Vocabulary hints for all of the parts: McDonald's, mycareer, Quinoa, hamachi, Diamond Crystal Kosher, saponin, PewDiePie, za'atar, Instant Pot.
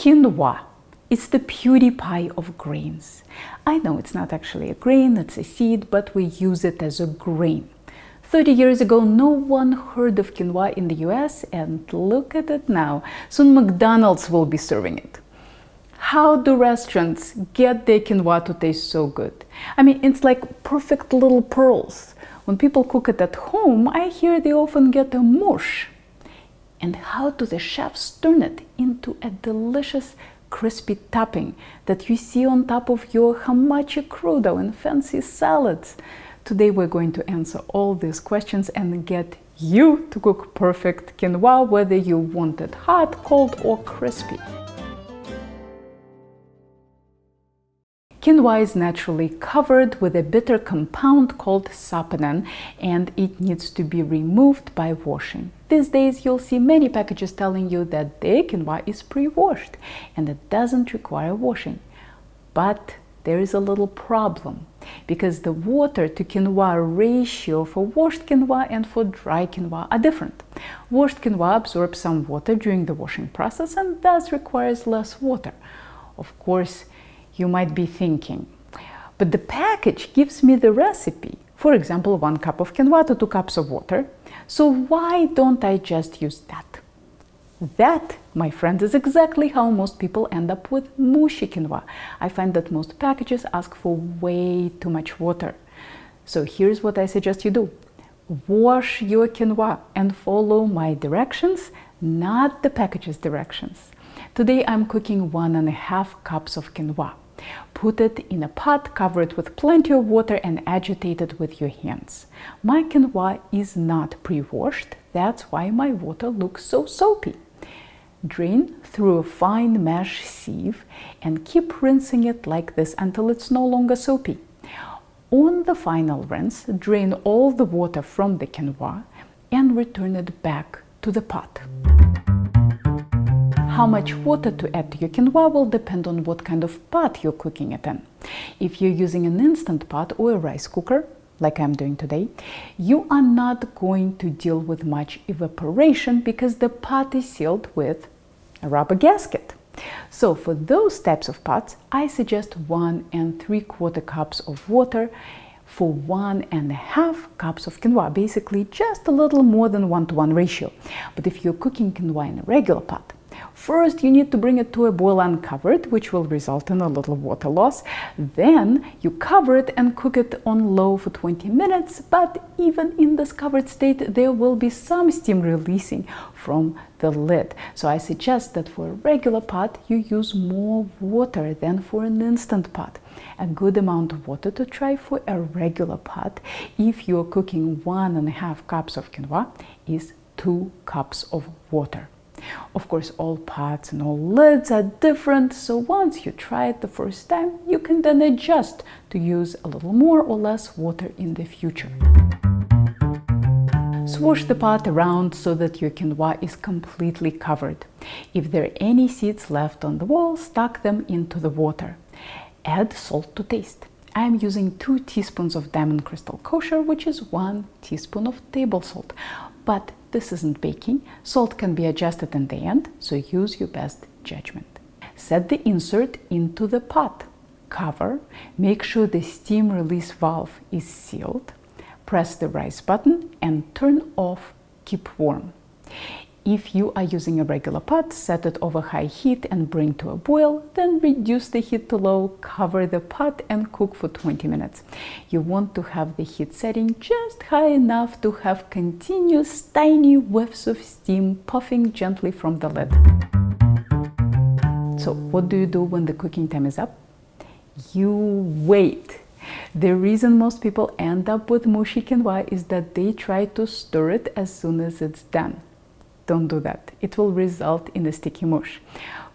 Quinoa. It's the PewDiePie of grains. I know it's not actually a grain, it's a seed, but we use it as a grain. 30 years ago, no one heard of quinoa in the US, and look at it now. Soon McDonald's will be serving it. How do restaurants get their quinoa to taste so good? I mean, it's like perfect little pearls. When people cook it at home, I hear they often get a mush. And how do the chefs turn it into a delicious crispy topping that you see on top of your hamachi crudo and fancy salads? Today we're going to answer all these questions and get you to cook perfect quinoa, whether you want it hot, cold, or crispy. Quinoa is naturally covered with a bitter compound called saponin, and it needs to be removed by washing. These days you'll see many packages telling you that their quinoa is pre-washed and it doesn't require washing. But there is a little problem, because the water to quinoa ratio for washed quinoa and for dry quinoa are different. Washed quinoa absorbs some water during the washing process and thus requires less water. Of course, you might be thinking, but the package gives me the recipe. For example, 1 cup of quinoa to 2 cups of water. So why don't I just use that? That, my friend, is exactly how most people end up with mushy quinoa. I find that most packages ask for way too much water. So here's what I suggest you do. Wash your quinoa and follow my directions, not the package's directions. Today I'm cooking 1.5 cups of quinoa. Put it in a pot, cover it with plenty of water, and agitate it with your hands. My quinoa is not pre-washed, that's why my water looks so soapy. Drain through a fine mesh sieve and keep rinsing it like this until it's no longer soapy. On the final rinse, drain all the water from the quinoa and return it back to the pot. How much water to add to your quinoa will depend on what kind of pot you're cooking it in. If you're using an instant pot or a rice cooker, like I'm doing today, you are not going to deal with much evaporation because the pot is sealed with a rubber gasket. So for those types of pots, I suggest 1 3/4 cups of water for 1.5 cups of quinoa, basically just a little more than 1-to-1 ratio. But if you're cooking quinoa in a regular pot, first, you need to bring it to a boil uncovered, which will result in a little water loss. Then you cover it and cook it on low for 20 minutes. But even in this covered state, there will be some steam releasing from the lid. So I suggest that for a regular pot, you use more water than for an instant pot. A good amount of water to try for a regular pot, if you're cooking 1.5 cups of quinoa, is 2 cups of water. Of course, all pots and all lids are different, so once you try it the first time, you can then adjust to use a little more or less water in the future. Swash the pot around so that your quinoa is completely covered. If there are any seeds left on the wall, stuck them into the water. Add salt to taste. I am using 2 teaspoons of Diamond Crystal Kosher, which is 1 teaspoon of table salt. But this isn't baking. Salt can be adjusted in the end, so use your best judgment. Set the insert into the pot. Cover. Make sure the steam release valve is sealed. Press the rise button and turn off Keep Warm. If you are using a regular pot, set it over high heat and bring to a boil, then reduce the heat to low, cover the pot and cook for 20 minutes. You want to have the heat setting just high enough to have continuous tiny whiffs of steam puffing gently from the lid. So what do you do when the cooking time is up? You wait. The reason most people end up with mushy quinoa is that they try to stir it as soon as it's done. Don't do that. It will result in a sticky mush.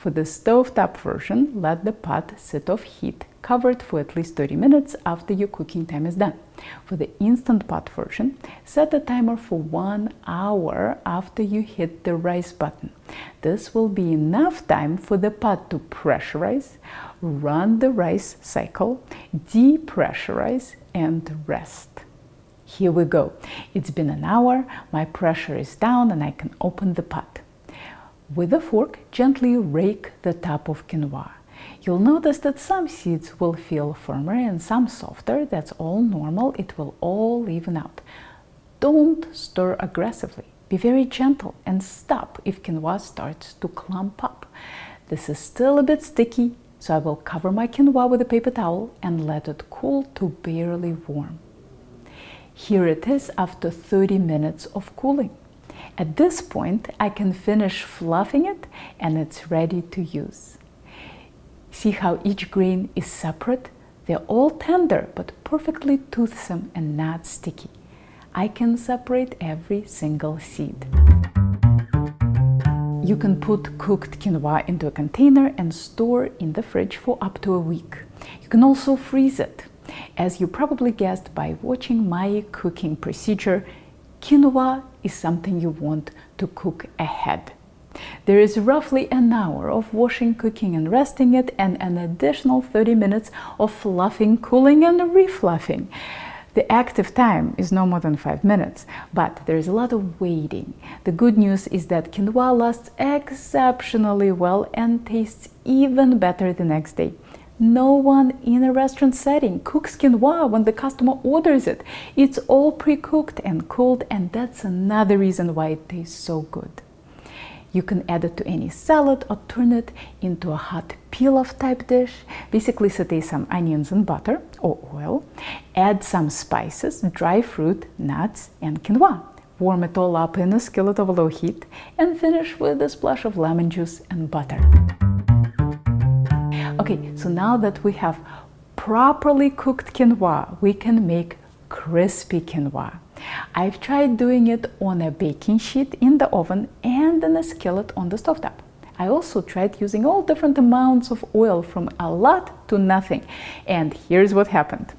For the stovetop version, let the pot sit off heat, covered for at least 30 minutes after your cooking time is done. For the instant pot version, set a timer for 1 hour after you hit the rise button. This will be enough time for the pot to pressurize, run the rice cycle, depressurize, and rest. Here we go. It's been an hour, my pressure is down, and I can open the pot. With a fork, gently rake the top of quinoa. You'll notice that some seeds will feel firmer and some softer. That's all normal. It will all even out. Don't stir aggressively. Be very gentle and stop if quinoa starts to clump up. This is still a bit sticky, so I will cover my quinoa with a paper towel and let it cool to barely warm. Here it is after 30 minutes of cooling. At this point, I can finish fluffing it and it's ready to use. See how each grain is separate? They're all tender, but perfectly toothsome and not sticky. I can separate every single seed. You can put cooked quinoa into a container and store in the fridge for up to a week. You can also freeze it. As you probably guessed by watching my cooking procedure, quinoa is something you want to cook ahead. There is roughly an hour of washing, cooking and resting it, and an additional 30 minutes of fluffing, cooling and refluffing. The active time is no more than 5 minutes, but there is a lot of waiting. The good news is that quinoa lasts exceptionally well and tastes even better the next day. No one in a restaurant setting cooks quinoa when the customer orders it. It's all pre-cooked and cooled, and that's another reason why it tastes so good. You can add it to any salad or turn it into a hot pilaf type dish. Basically sauté some onions and butter or oil. Add some spices, dry fruit, nuts and quinoa. Warm it all up in a skillet over low heat and finish with a splash of lemon juice and butter. Okay, so now that we have properly cooked quinoa, we can make crispy quinoa. I've tried doing it on a baking sheet in the oven and in a skillet on the stovetop. I also tried using all different amounts of oil from a lot to nothing. And here's what happened.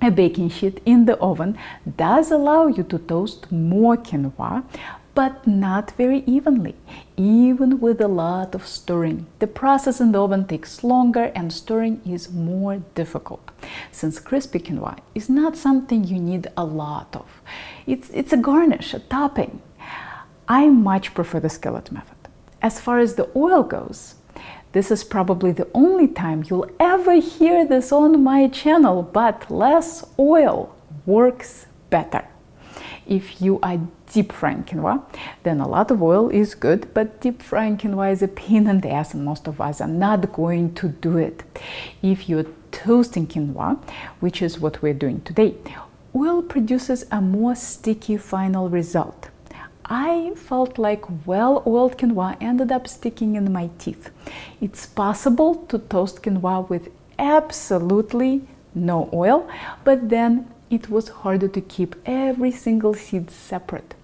A baking sheet in the oven does allow you to toast more quinoa, but not very evenly, even with a lot of stirring. The process in the oven takes longer and stirring is more difficult. Since crispy quinoa is not something you need a lot of, it's a garnish, a topping. I much prefer the skillet method. As far as the oil goes, this is probably the only time you'll ever hear this on my channel, but less oil works better. If you are deep frying quinoa, then a lot of oil is good, but deep frying quinoa is a pain in the ass and most of us are not going to do it. If you're toasting quinoa, which is what we're doing today, oil produces a more sticky final result. I felt like well-oiled quinoa ended up sticking in my teeth. It's possible to toast quinoa with absolutely no oil, but then it was harder to keep every single seed separate.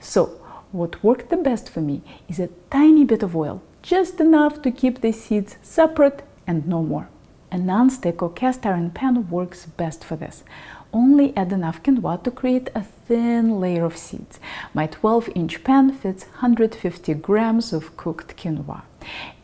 So what worked the best for me is a tiny bit of oil, just enough to keep the seeds separate and no more. A non-stick or cast iron pan works best for this. Only add enough quinoa to create a thin layer of seeds. My 12-inch pan fits 150 grams of cooked quinoa.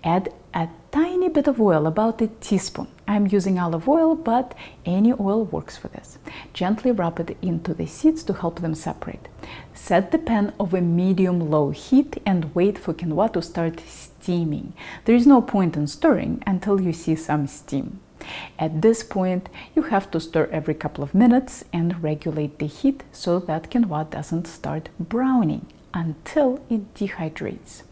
Add a tiny bit of oil, about a teaspoon. I'm using olive oil, but any oil works for this. Gently rub it into the seeds to help them separate. Set the pan over medium-low heat and wait for quinoa to start steaming. There is no point in stirring until you see some steam. At this point, you have to stir every couple of minutes and regulate the heat so that quinoa doesn't start browning until it dehydrates.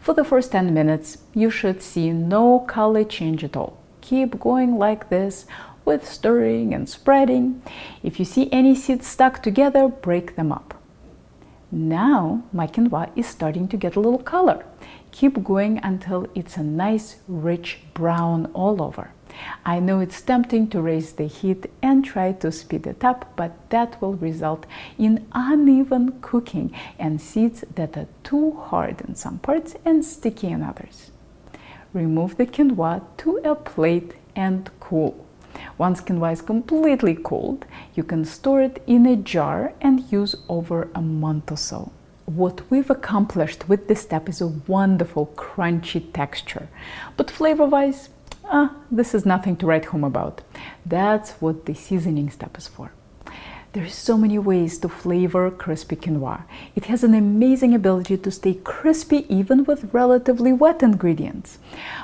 For the first 10 minutes, you should see no color change at all. Keep going like this with stirring and spreading. If you see any seeds stuck together, break them up. Now my quinoa is starting to get a little color. Keep going until it's a nice rich brown all over. I know it's tempting to raise the heat and try to speed it up, but that will result in uneven cooking and seeds that are too hard in some parts and sticky in others. Remove the quinoa to a plate and cool. Once quinoa is completely cooled, you can store it in a jar and use over a month or so. What we've accomplished with this step is a wonderful crunchy texture, but flavor-wise, this is nothing to write home about. That's what the seasoning step is for. There's so many ways to flavor crispy quinoa. It has an amazing ability to stay crispy even with relatively wet ingredients.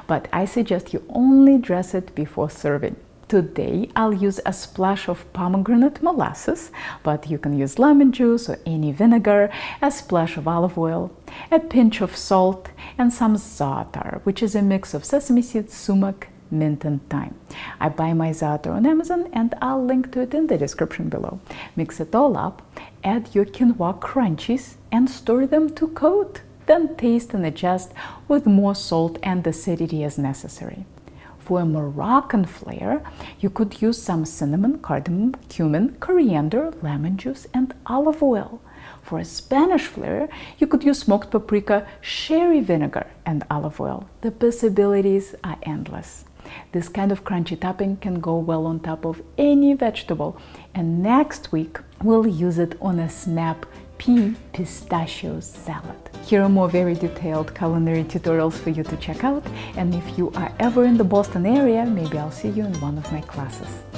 But I suggest you only dress it before serving. Today, I'll use a splash of pomegranate molasses, but you can use lemon juice or any vinegar, a splash of olive oil, a pinch of salt, and some za'atar, which is a mix of sesame seeds, sumac, mint, and thyme. I buy my za'atar on Amazon, and I'll link to it in the description below. Mix it all up, add your quinoa crunchies, and stir them to coat. Then taste and adjust with more salt and acidity as necessary. For a Moroccan flair, you could use some cinnamon, cardamom, cumin, coriander, lemon juice, and olive oil. For a Spanish flair, you could use smoked paprika, sherry vinegar, and olive oil. The possibilities are endless. This kind of crunchy topping can go well on top of any vegetable, and next week we'll use it on a snap pea pistachio salad. Here are more very detailed culinary tutorials for you to check out, and if you are ever in the Boston area, maybe I'll see you in one of my classes.